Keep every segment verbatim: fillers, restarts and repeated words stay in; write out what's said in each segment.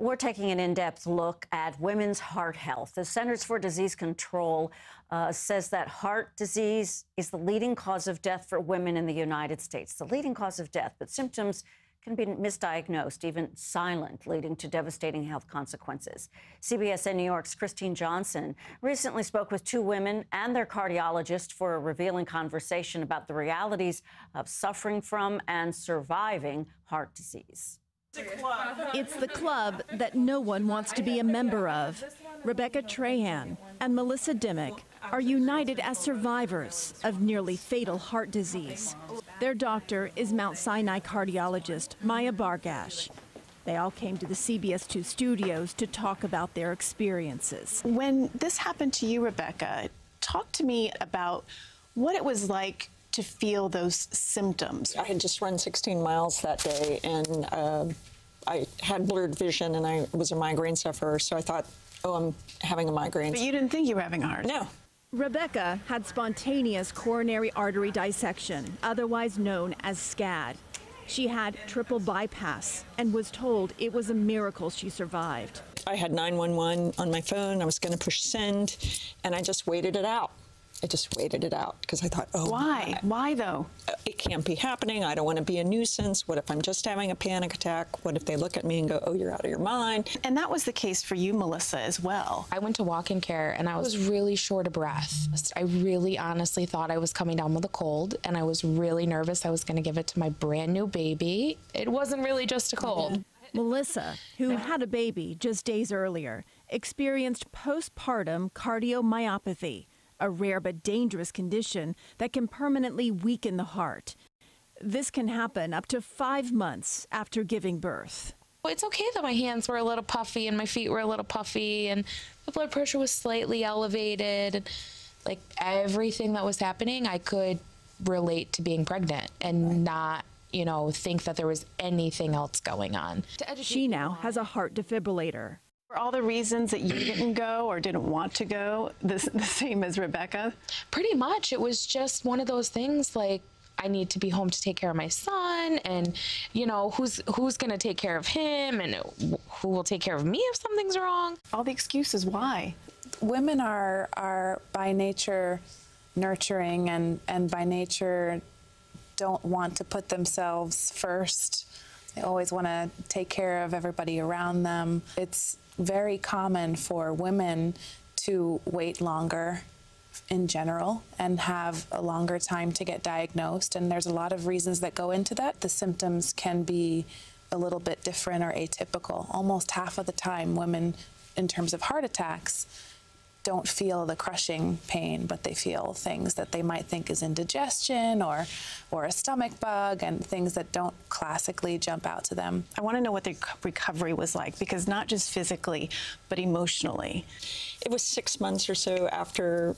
We're taking an in-depth look at women's heart health. The Centers for Disease Control uh, says that heart disease is the leading cause of death for women in the United States, the leading cause of death, but symptoms can be misdiagnosed, even silent, leading to devastating health consequences. C B S New York's Kristine Johnson recently spoke with two women and their cardiologist for a revealing conversation about the realities of suffering from and surviving heart disease. It's the club that no one wants to be a member of. Rebecca Trahan and Melissa Dimmick are united as survivors of nearly fatal heart disease. Their doctor is Mount Sinai cardiologist Maya Barghash. They all came to the C B S two studios to talk about their experiences. When this happened to you, Rebecca, talk to me about what it was like to feel those symptoms. I had just run sixteen miles that day, and uh, I had blurred vision, and I was a migraine sufferer, so I thought, oh, I'm having a migraine. But you didn't think you were having a heart attack? No. Rebecca had spontaneous coronary artery dissection, otherwise known as SCAD. She had triple bypass and was told it was a miracle she survived. I had nine one one on my phone. I was going to push send, and I just waited it out. I just waited it out because I thought, oh, why? I, why though? It can't be happening. I don't want to be a nuisance. What if I'm just having a panic attack? What if they look at me and go, oh, you're out of your mind? And that was the case for you, Melissa, as well. I went to walk-in care and I was really short of breath. I really honestly thought I was coming down with a cold, and I was really nervous I was going to give it to my brand new baby. It wasn't really just a cold. Mm-hmm. Melissa, who had a baby just days earlier, experienced postpartum cardiomyopathy, a rare but dangerous condition that can permanently weaken the heart. This can happen up to five months after giving birth. Well, it's okay that my hands were a little puffy and my feet were a little puffy and the blood pressure was slightly elevated. And like everything that was happening, I could relate to being pregnant and not, you know, think that there was anything else going on. She now has a heart defibrillator. Were all the reasons that you didn't go or didn't want to go the, the same as Rebecca? Pretty much. It was just one of those things like, I need to be home to take care of my son, and, you know, who's who's going to take care of him, and who will take care of me if something's wrong? All the excuses. Why? Women are, are by nature nurturing and, and by nature don't want to put themselves first. They always want to take care of everybody around them. It's very common for women to wait longer in general and have a longer time to get diagnosed, and there's a lot of reasons that go into that. The symptoms can be a little bit different or atypical. Almost half of the time women, in terms of heart attacks, don't feel the crushing pain, but they feel things that they might think is indigestion or or a stomach bug, and things that don't classically jump out to them. I want to know what the recovery was like, because not just physically, but emotionally. It was six months or so after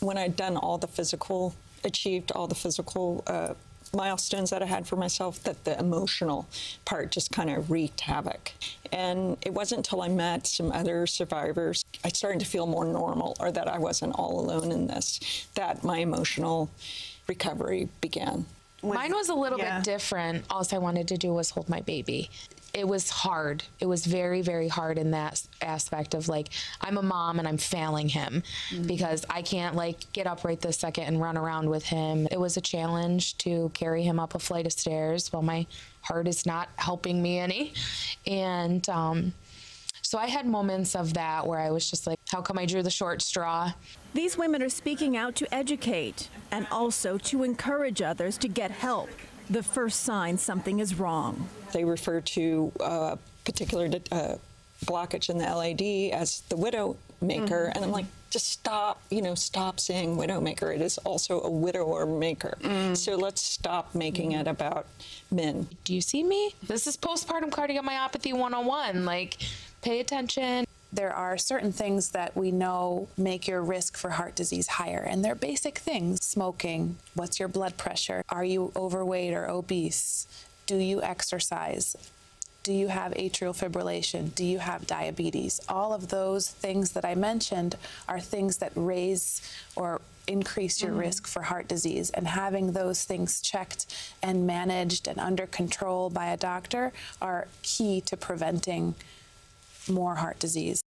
when I'd done all the physical, achieved all the physical uh, milestones that I had for myself, that the emotional part just kind of wreaked havoc. And it wasn't until I met some other survivors, I started to feel more normal, or that I wasn't all alone in this, that my emotional recovery began. Mine was a little yeah. bit different. All I wanted to do was hold my baby. It was hard. It was very, very hard in that aspect of, like, I'm a mom and I'm failing him mm-hmm. because I can't, like, get up right this second and run around with him. It was a challenge to carry him up a flight of stairs while my heart is not helping me any. And um, so I had moments of that where I was just like, how come I drew the short straw? These women are speaking out to educate and also to encourage others to get help the first sign something is wrong. They refer to a particular uh, blockage in the L A D as the widow maker, mm-hmm. and I'm like, just stop, you know, stop saying widow maker. It is also a widower maker. Mm. So let's stop making it about men. Do you see me? This is postpartum cardiomyopathy one oh one. Like, pay attention. There are certain things that we know make your risk for heart disease higher, and they're basic things. Smoking, what's your blood pressure, are you overweight or obese, do you exercise, Do you have atrial fibrillation? Do you have diabetes? All of those things that I mentioned are things that raise or increase your mm-hmm. risk for heart disease, and having those things checked and managed and under control by a doctor are key to preventing more heart disease.